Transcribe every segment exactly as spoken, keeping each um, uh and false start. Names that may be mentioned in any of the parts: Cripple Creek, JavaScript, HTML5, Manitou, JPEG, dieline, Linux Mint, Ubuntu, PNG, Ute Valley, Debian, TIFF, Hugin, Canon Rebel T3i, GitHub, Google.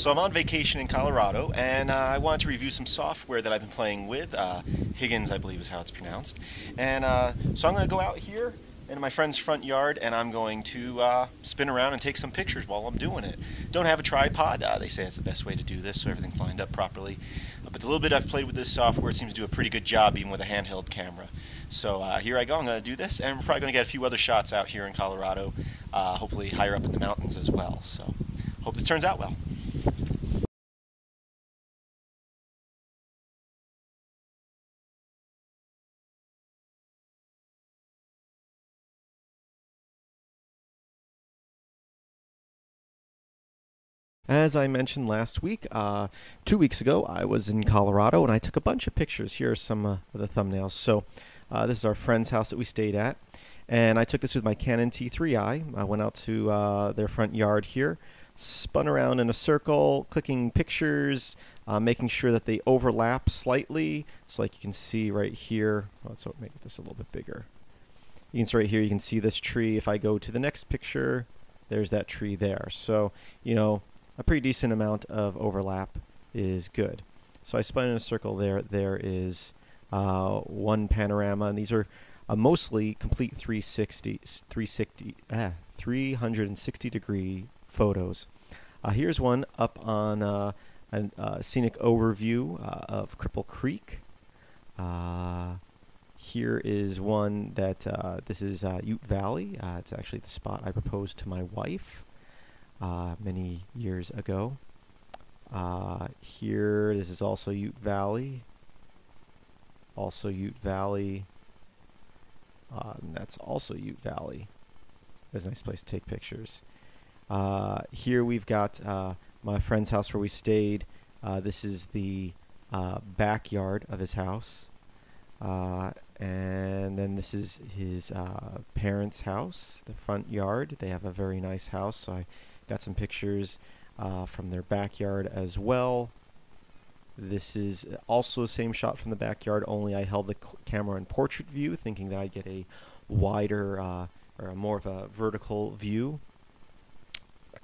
So I'm on vacation in Colorado, and uh, I wanted to review some software that I've been playing with. Uh, Hugin, I believe, is how it's pronounced. And uh, so I'm going to go out here in my friend's front yard, and I'm going to uh, spin around and take some pictures while I'm doing it. Don't have a tripod. Uh, they say it's the best way to do this, so everything's lined up properly. Uh, but the little bit I've played with this software, it seems to do a pretty good job even with a handheld camera. So uh, here I go. I'm going to do this, and we're probably going to get a few other shots out here in Colorado, uh, hopefully higher up in the mountains as well. So hope this turns out well. As I mentioned last week, uh, two weeks ago, I was in Colorado and I took a bunch of pictures. Here are some uh, of the thumbnails. So uh, this is our friend's house that we stayed at. And I took this with my Canon T three i. I went out to uh, their front yard here, spun around in a circle, clicking pictures, uh, making sure that they overlap slightly. So like you can see right here, let's make this a little bit bigger. You can see right here, you can see this tree. If I go to the next picture, there's that tree there. So, you know, a pretty decent amount of overlap is good. So I spun in a circle there. There is uh, one panorama, and these are uh, mostly complete three sixty, three sixty, ah, three sixty degree photos. Uh, here's one up on uh, a uh, scenic overview uh, of Cripple Creek. Uh, here is one that uh, this is uh, Ute Valley. Uh, it's actually the spot I proposed to my wife. Uh, many years ago. Uh, here, this is also Ute Valley. Also Ute Valley. Uh, that's also Ute Valley. It was a nice place to take pictures. Uh, here we've got uh, my friend's house where we stayed. Uh, this is the uh, backyard of his house. Uh, and then this is his uh, parents' house, the front yard. They have a very nice house, so I got some pictures uh, from their backyard as well. This is also the same shot from the backyard, only I held the camera in portrait view, thinking that I'd get a wider uh, or a more of a vertical view.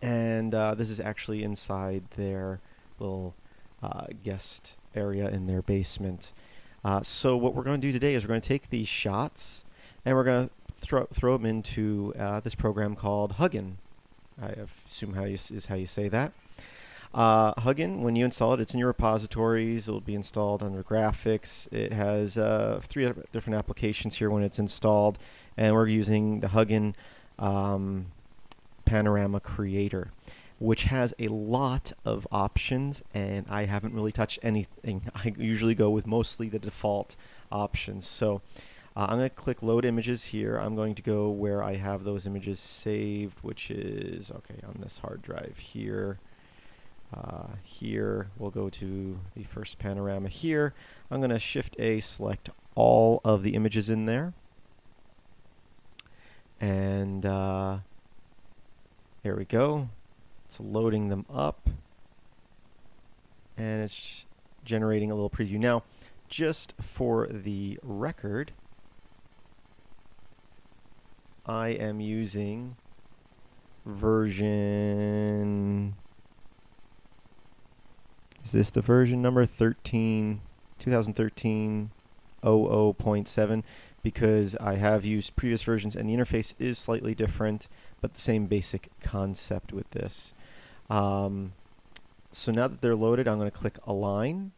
And uh, this is actually inside their little uh, guest area in their basement. Uh, so what we're going to do today is we're going to take these shots and we're going to throw throw them into uh, this program called Hugin. I assume how you s is how you say that. Uh, Hugin, when you install it, it's in your repositories. It will be installed under graphics. It has uh, three different applications here when it's installed, and we're using the Hugin um, Panorama Creator, which has a lot of options, and I haven't really touched anything. I usually go with mostly the default options. So Uh, I'm going to click Load Images here. I'm going to go where I have those images saved, which is, okay, on this hard drive here. Uh, here, we'll go to the first panorama here. I'm going to Shift A, select all of the images in there. And uh, there we go. It's loading them up. And it's generating a little preview. Now, just for the record, I am using version, is this the version number thirteen, twenty thirteen, zero zero point seven, because I have used previous versions and the interface is slightly different, but the same basic concept with this. Um, so now that they're loaded, I'm going to click Align.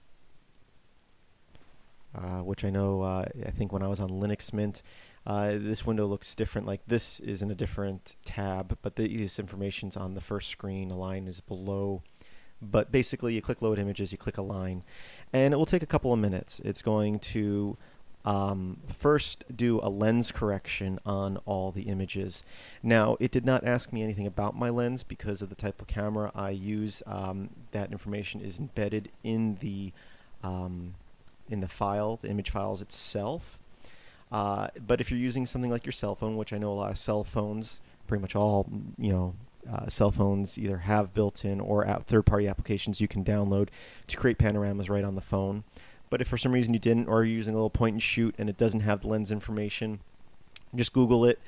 Uh, which I know, uh, I think when I was on Linux Mint, uh, this window looks different. Like this is in a different tab, but this information's on the first screen. Align is below. But basically, you click Load Images, you click Align, and it will take a couple of minutes. It's going to um, first do a lens correction on all the images. Now, it did not ask me anything about my lens because of the type of camera I use. Um, that information is embedded in the um, in the file, the image files itself. Uh, but if you're using something like your cell phone, which I know a lot of cell phones, pretty much all, you know, uh, cell phones either have built-in or third-party applications you can download to create panoramas right on the phone. But if for some reason you didn't, or you're using a little point-and-shoot and it doesn't have the lens information, just Google it.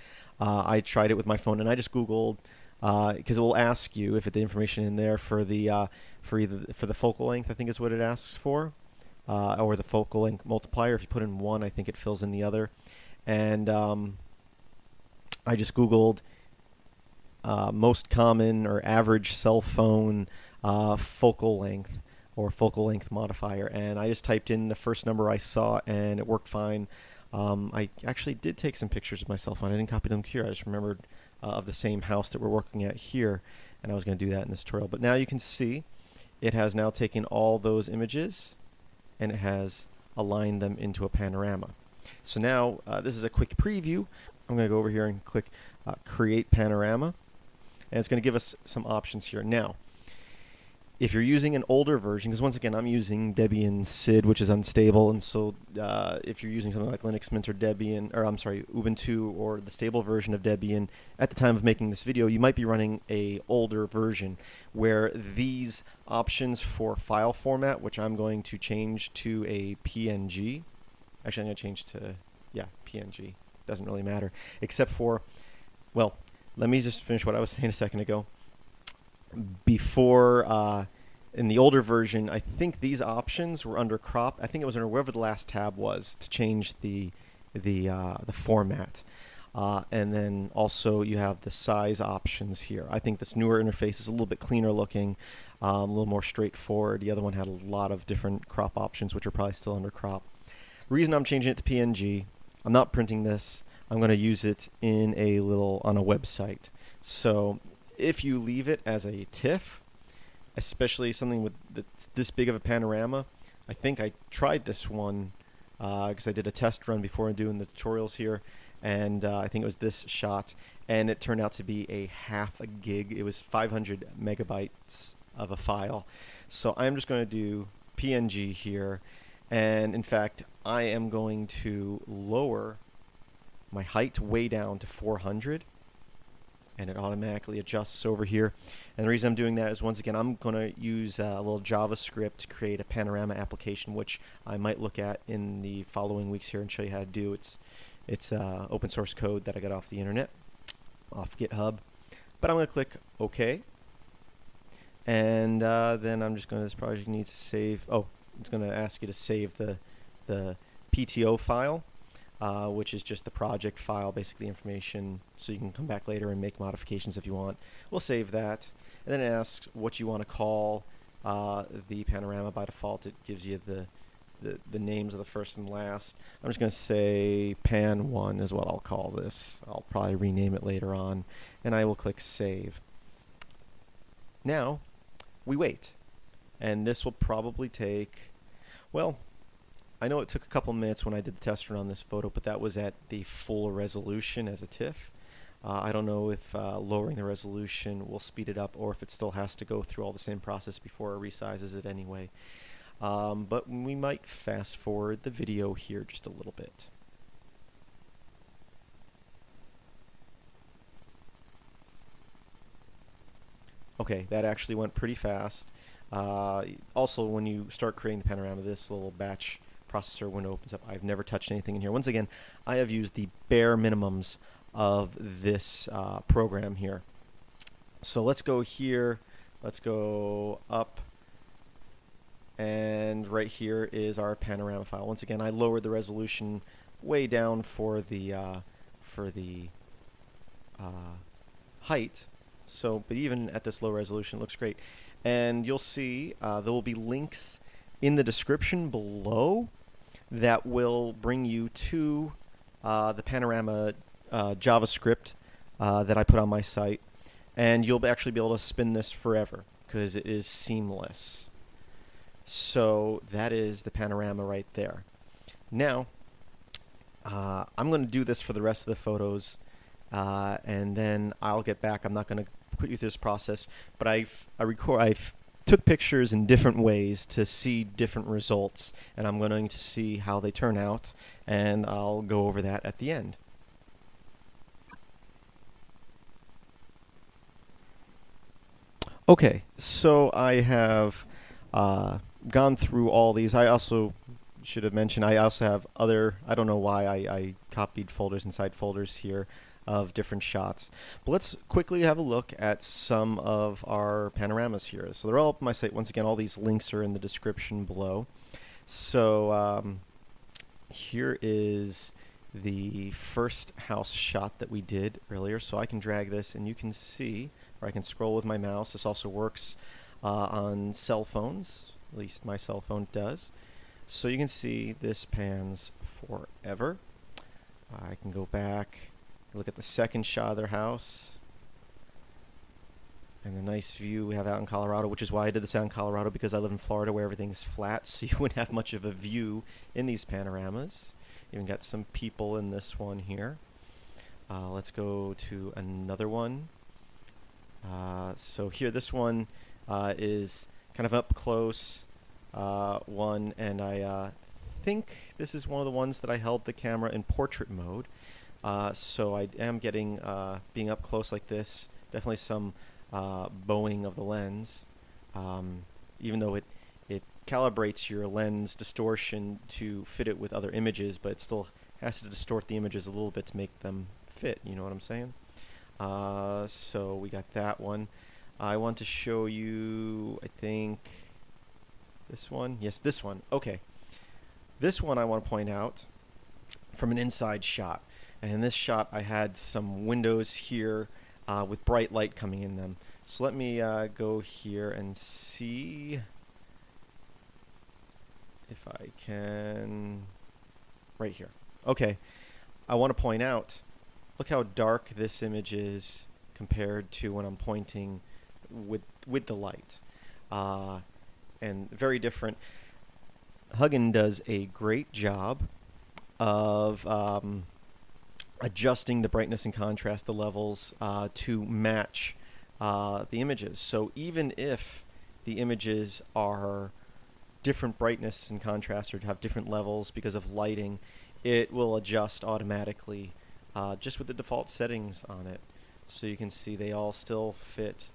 Uh, I tried it with my phone, and I just Googled because uh, it will ask you if it, the information in there for the uh, for either for the focal length, I think is what it asks for, uh, or the focal length multiplier. If you put in one, I think it fills in the other. And um, I just Googled uh, most common or average cell phone uh, focal length or focal length modifier, and I just typed in the first number I saw, and it worked fine. Um, I actually did take some pictures of my cell phone. I didn't copy them here. I just remembered uh, of the same house that we're working at here, and I was going to do that in this tutorial. But now you can see it has now taken all those images, and it has aligned them into a panorama. So now uh, this is a quick preview. I'm going to go over here and click uh, Create Panorama, and it's going to give us some options here. Now, if you're using an older version, because once again, I'm using Debian S I D, which is unstable, and so uh, if you're using something like Linux Mint or Debian, or I'm sorry, Ubuntu or the stable version of Debian, at the time of making this video, you might be running a older version where these options for file format, which I'm going to change to a P N G, actually I'm going to change to, yeah, P N G, doesn't really matter, except for, well, let me just finish what I was saying a second ago. Before, uh, in the older version, I think these options were under crop. I think it was under wherever the last tab was to change the the uh, the format, uh, and then also you have the size options here. I think this newer interface is a little bit cleaner looking, um, a little more straightforward. The other one had a lot of different crop options, which are probably still under crop. The reason I'm changing it to P N G, I'm not printing this. I'm going to use it in a little on a website. So if you leave it as a TIFF, especially something with that's this big of a panorama, I think I tried this one because uh, I did a test run before doing the tutorials here, and uh, I think it was this shot, and it turned out to be a half a gig. It was five hundred megabytes of a file. So I'm just going to do P N G here, and in fact, I am going to lower my height way down to four hundred. And it automatically adjusts over here. And the reason I'm doing that is, once again, I'm going to use uh, a little JavaScript to create a panorama application, which I might look at in the following weeks here and show you how to do. It's it's uh, open source code that I got off the internet, off GitHub. But I'm going to click OK. And uh, then I'm just going to, this project needs to save, oh, it's going to ask you to save the, the P T O file. Uh, which is just the project file, basically information, so you can come back later and make modifications if you want. We'll save that, and then it asks what you want to call uh, the panorama. By default, it gives you the, the, the names of the first and last. I'm just going to say pan one is what I'll call this. I'll probably rename it later on, and I will click Save. Now, we wait, and this will probably take, well, I know it took a couple minutes when I did the test run on this photo, but that was at the full resolution as a TIFF. Uh, I don't know if uh, lowering the resolution will speed it up, or if it still has to go through all the same process before it resizes it anyway. Um, but we might fast forward the video here just a little bit. Okay, that actually went pretty fast. Uh, also, when you start creating the panorama, this little batch processor window opens up. I've never touched anything in here. Once again, I have used the bare minimums of this uh, program here. So let's go here, let's go up, and right here is our panorama file. Once again, I lowered the resolution way down for the uh, for the uh, height. So, but even at this low resolution, it looks great. And you'll see uh, there will be links in the description below that will bring you to uh, the panorama uh, JavaScript uh, that I put on my site, and you'll actually be able to spin this forever because it is seamless. So that is the panorama right there. Now uh, I'm going to do this for the rest of the photos, uh, and then I'll get back. I'm not going to put you through this process, but I've I record I've took pictures in different ways to see different results, and I'm going to see how they turn out, and I'll go over that at the end. Okay, so I have uh, gone through all these. I also should have mentioned I also have other, I don't know why I, I copied folders inside folders here. of different shots. But let's quickly have a look at some of our panoramas here. So they're all up on my site. Once again, all these links are in the description below. So um, here is the first house shot that we did earlier. So I can drag this and you can see, or I can scroll with my mouse. This also works uh, on cell phones, at least my cell phone does. So you can see this pans forever. I can go back, look at the second shot of their house, and the nice view we have out in Colorado, which is why I did this out in Colorado, because I live in Florida where everything's flat, so you wouldn't have much of a view in these panoramas. Even got some people in this one here. Uh, let's go to another one. Uh, so here, this one uh, is kind of up close uh, one, and I uh, think this is one of the ones that I held the camera in portrait mode. Uh, so I am getting, uh, being up close like this, definitely some uh, bowing of the lens, um, even though it, it calibrates your lens distortion to fit it with other images, but it still has to distort the images a little bit to make them fit, you know what I'm saying? Uh, so we got that one. I want to show you, I think, this one? Yes, this one. Okay. This one I want to point out from an inside shot. And in this shot I had some windows here uh, with bright light coming in them. So let me uh, go here and see if I can, right here. Okay, I want to point out, look how dark this image is compared to when I'm pointing with with the light. Uh, and very different. Hugin does a great job of um, adjusting the brightness and contrast, the levels, uh, to match uh, the images. So even if the images are different brightness and contrast or have different levels because of lighting, it will adjust automatically uh, just with the default settings on it. So you can see they all still fit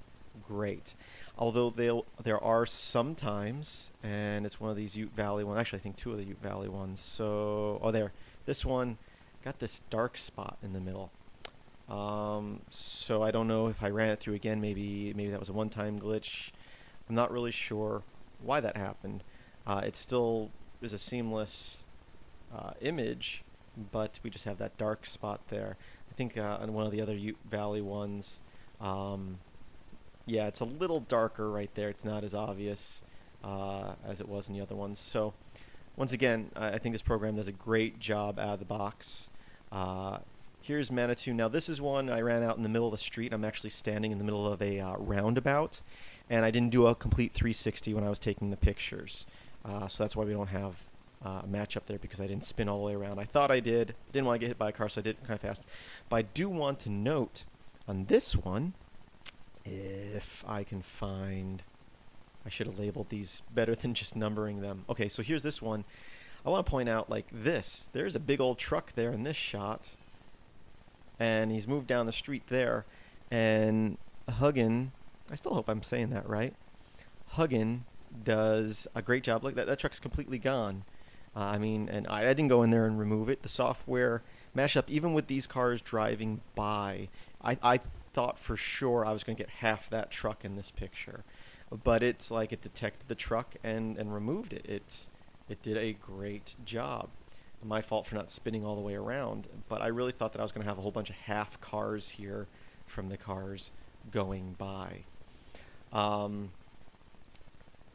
great. Although they'll, there are some times, and it's one of these Ute Valley ones, actually I think two of the Ute Valley ones, so, oh there, this one got this dark spot in the middle. Um, so I don't know if I ran it through again, maybe, maybe that was a one-time glitch. I'm not really sure why that happened. Uh, it still is a seamless uh, image, but we just have that dark spot there. I think uh, on one of the other Ute Valley ones, um, yeah, it's a little darker right there. It's not as obvious uh, as it was in the other ones. So once again, I, I think this program does a great job out of the box. Uh, here's Manitou. Now this is one I ran out in the middle of the street. I'm actually standing in the middle of a uh, roundabout, and I didn't do a complete three sixty when I was taking the pictures. Uh, so that's why we don't have uh, a match up there, because I didn't spin all the way around. I thought I did. Didn't want to get hit by a car, so I did it kind of fast. But I do want to note on this one, if I can find, I should have labeled these better than just numbering them. Okay, so here's this one. I want to point out, like this, there's a big old truck there in this shot, and he's moved down the street there, and Hugin, I still hope I'm saying that right. Hugin does a great job. Look, that, that truck's completely gone. Uh, I mean, and I, I didn't go in there and remove it. The software mashup, even with these cars driving by, I, I thought for sure I was going to get half that truck in this picture. But it's like it detected the truck and, and removed it. It's, it did a great job. My fault for not spinning all the way around. But I really thought that I was going to have a whole bunch of half cars here from the cars going by. Um,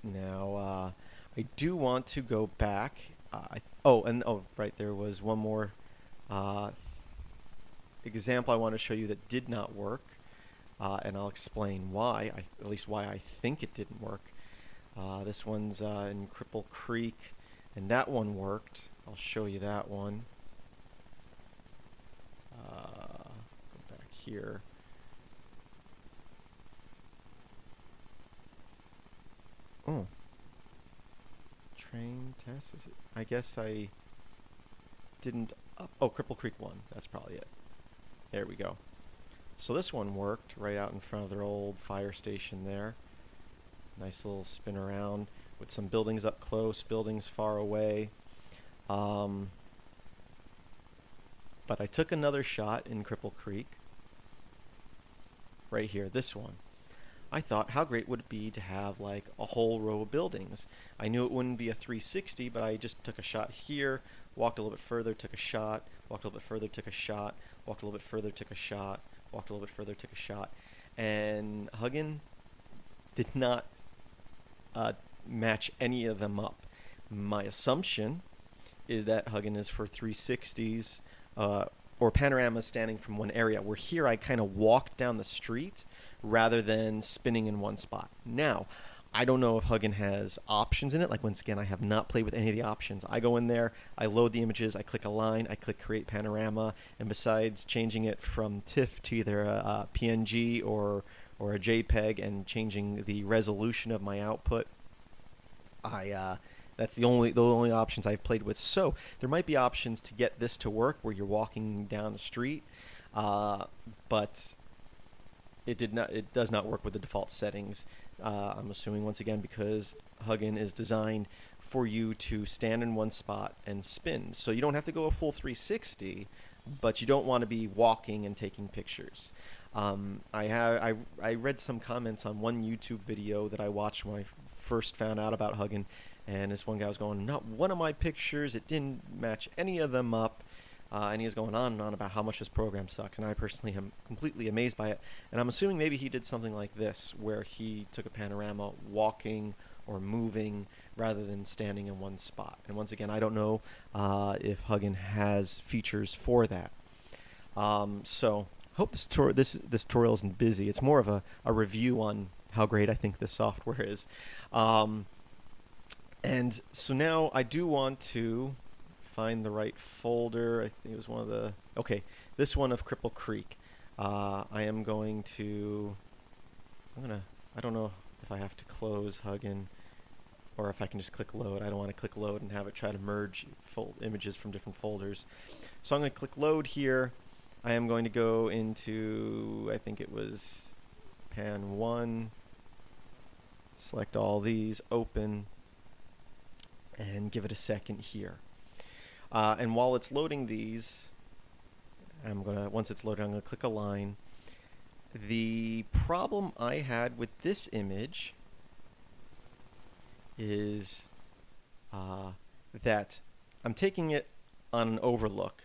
now, uh, I do want to go back. Uh, I oh, and oh, right, there was one more uh, example I want to show you that did not work, uh, and I'll explain why, I, at least why I think it didn't work. Uh, this one's uh, in Cripple Creek, and that one worked. I'll show you that one. Uh, go back here. Oh. Train test, is it? I guess I didn't up. Oh, Cripple Creek one. That's probably it. There we go. So this one worked right out in front of their old fire station there. Nice little spin around with some buildings up close, buildings far away. Um, But I took another shot in Cripple Creek. Right here, this one. I thought, how great would it be to have like a whole row of buildings? I knew it wouldn't be a three sixty, but I just took a shot here, walked a little bit further, took a shot, walked a little bit further, took a shot, walked a little bit further, took a shot, walked a little bit further, took a shot. And Hugin did not uh, match any of them up. My assumption is that Hugin is for three sixties uh, or panoramas standing from one area, where here I kind of walked down the street rather than spinning in one spot. Now, I don't know if Hugin has options in it. Like, once again, I have not played with any of the options. I go in there, I load the images, I click align, I click create panorama, and besides changing it from TIFF to either a, a P N G or, or a JPEG and changing the resolution of my output, I uh, that's the only the only options I've played with. So there might be options to get this to work where you're walking down the street, uh, but it did not. It does not work with the default settings. Uh, I'm assuming, once again, because Hugin is designed for you to stand in one spot and spin. So you don't have to go a full three sixty, but you don't want to be walking and taking pictures. Um, I have I I read some comments on one YouTube video that I watched when I first found out about Hugin, and this one guy was going, "Not one of my pictures. It didn't match any of them up." Uh, and he was going on and on about how much this program sucks, and I personally am completely amazed by it. And I'm assuming maybe he did something like this, where he took a panorama walking or moving rather than standing in one spot. And once again, I don't know uh, if Hugin has features for that. Um, so hope this, this, this tutorial isn't busy. It's more of a, a review on how great I think this software is. Um, and so now I do want to find the right folder. I think it was one of the, okay, this one of Cripple Creek. Uh, I am going to, I'm gonna, I don't know if I have to close Hugin or if I can just click load. I don't want to click load and have it try to merge fold images from different folders. So I'm gonna click load here. I am going to go into, I think it was pan one, select all these, open, and give it a second here. Uh, and while it's loading these, I'm gonna, once it's loaded, I'm gonna click align. The problem I had with this image is uh, that I'm taking it on an overlook.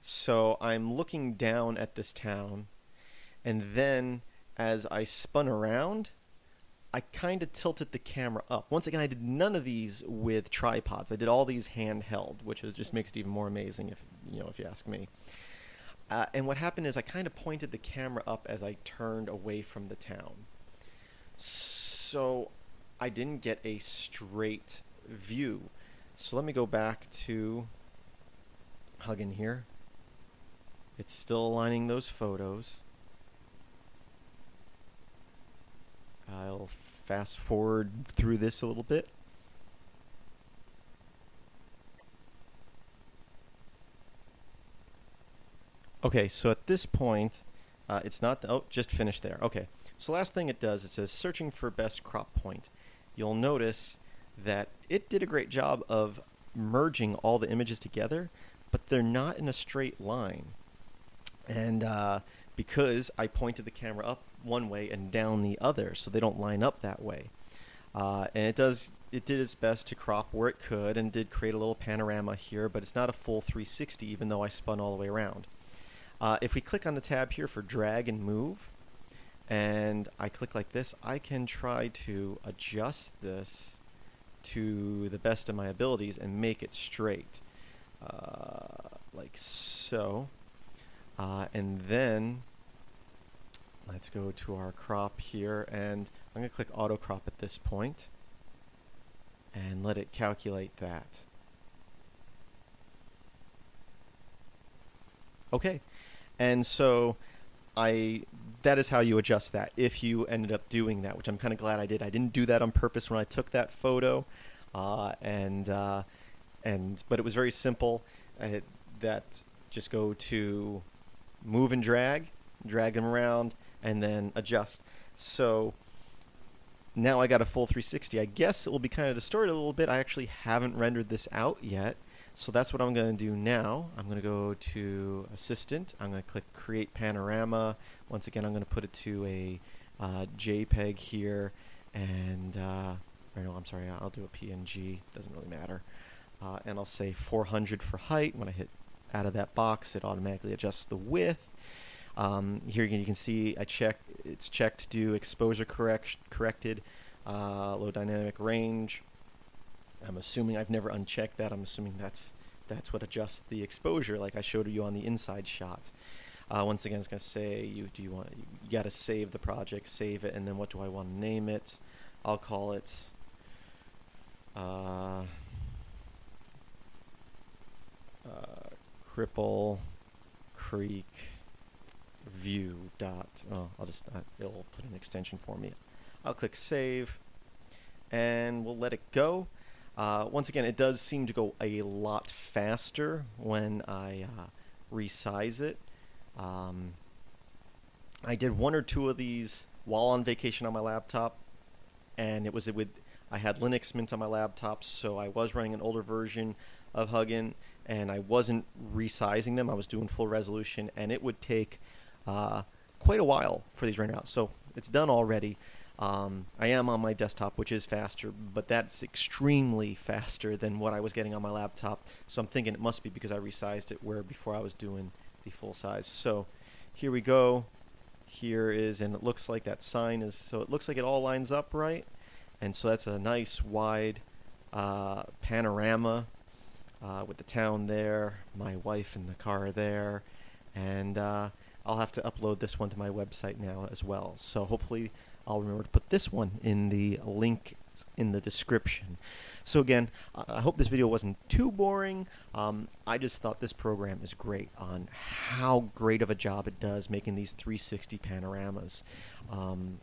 So I'm looking down at this town, and then as I spun around, I kind of tilted the camera up. Once again, I did none of these with tripods. I did all these handheld, which is just makes it even more amazing, if you know, if you ask me. Uh, and what happened is I kind of pointed the camera up as I turned away from the town. So I didn't get a straight view. So let me go back to Hugin here. It's still aligning those photos. I'll fast forward through this a little bit. Okay, so at this point, uh, it's not, the, oh, just finished there. Okay, so last thing it does, it says searching for best crop point. You'll notice that it did a great job of merging all the images together, but they're not in a straight line. And uh, because I pointed the camera up one way and down the other, so they don't line up that way. Uh, and it does, it did its best to crop where it could, and did create a little panorama here, but it's not a full three sixty, even though I spun all the way around. Uh, if we click on the tab here for drag and move, and I click like this, I can try to adjust this to the best of my abilities and make it straight. Uh, like so. Uh, and then let's go to our crop here, and I'm going to click auto crop at this point and let it calculate that. Okay, and so I that is how you adjust that if you ended up doing that, which I'm kind of glad I did. I didn't do that on purpose when I took that photo, uh, and uh, and but it was very simple. Uh, that just go to move and drag, drag them around, and then adjust. So now I got a full three sixty. I guess it will be kind of distorted a little bit. I actually haven't rendered this out yet, So that's what I'm going to do now. I'm going to go to Assistant. I'm going to click Create Panorama. Once again, I'm going to put it to a uh, JPEG here. And, uh, or no, I'm sorry, I'll do a P N G. Doesn't really matter. Uh, and I'll say four hundred for height. When I hit out of that box, it automatically adjusts the width. Um, here again, you can see I check, it's checked to do exposure correct, corrected, uh, low dynamic range. I'm assuming I've never unchecked that. I'm assuming that's that's what adjusts the exposure, like I showed you on the inside shot. Uh, once again, it's going to say you do you want you got to save the project, save it, and then what do I want to name it? I'll call it. Uh, uh, Cripple Creek View dot. Oh, I'll just uh, it'll put an extension for me. I'll click save, and we'll let it go. Uh, once again, it does seem to go a lot faster when I uh, resize it. Um, I did one or two of these while on vacation on my laptop, and it was with I had Linux Mint on my laptop, so I was running an older version of Hugin, and I wasn't resizing them. I was doing full resolution, and it would take uh, quite a while for these render out. So it's done already. Um, I am on my desktop, which is faster, but that's extremely faster than what I was getting on my laptop. So I'm thinking it must be because I resized it, where before I was doing the full size. So here we go. Here is, and it looks like that sign is, so it looks like it all lines up right. And so that's a nice wide uh, panorama uh, with the town there, my wife in the car there, and uh, I'll have to upload this one to my website now as well. So hopefully I'll remember to put this one in the link in the description. So again, I hope this video wasn't too boring. Um, I just thought this program is great on how great of a job it does making these three sixty panoramas. Um,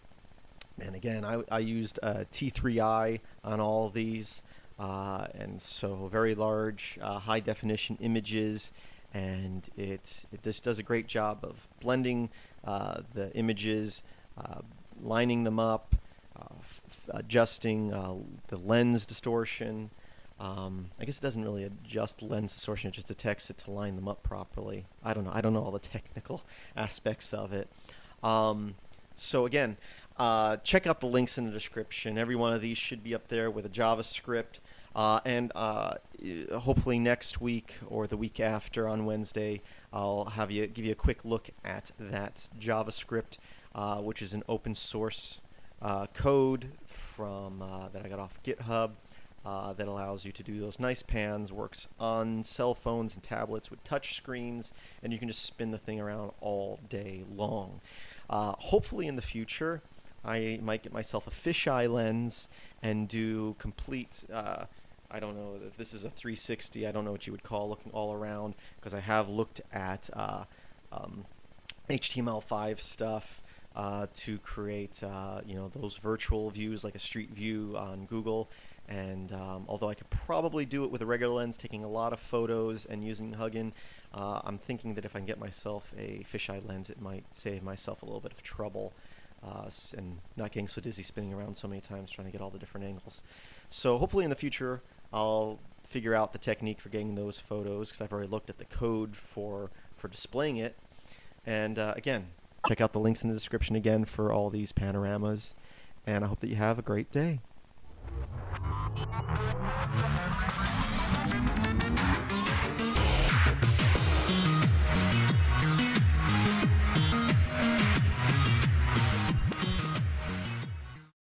and again, I, I used uh, T three I on all these, uh, and so very large, uh, high definition images. And it, it just does a great job of blending uh, the images, uh, lining them up, uh, f adjusting uh, the lens distortion. Um, I guess it doesn't really adjust lens distortion, it just detects it to line them up properly. I don't know, I don't know all the technical aspects of it. Um, so again, uh, check out the links in the description. Every one of these should be up there with a JavaScript. Uh, and uh, hopefully next week or the week after on Wednesday, I'll have you give you a quick look at that JavaScript, uh, which is an open source uh, code from uh, that I got off GitHub uh, that allows you to do those nice pans. Works on cell phones and tablets with touch screens, and you can just spin the thing around all day long. Uh, hopefully in the future, I might get myself a fisheye lens and do complete. Uh, I don't know if this is a three sixty. I don't know what you would call looking all around, because I have looked at uh, um, H T M L five stuff uh, to create uh, you know, those virtual views like a street view on Google. And um, although I could probably do it with a regular lens, taking a lot of photos and using Hugin, uh, I'm thinking that if I can get myself a fisheye lens, it might save myself a little bit of trouble. Uh, and not getting so dizzy spinning around so many times trying to get all the different angles. So hopefully in the future I'll figure out the technique for getting those photos, because I've already looked at the code for for displaying it. And uh, again, check out the links in the description again for all these panoramas, and I hope that you have a great day.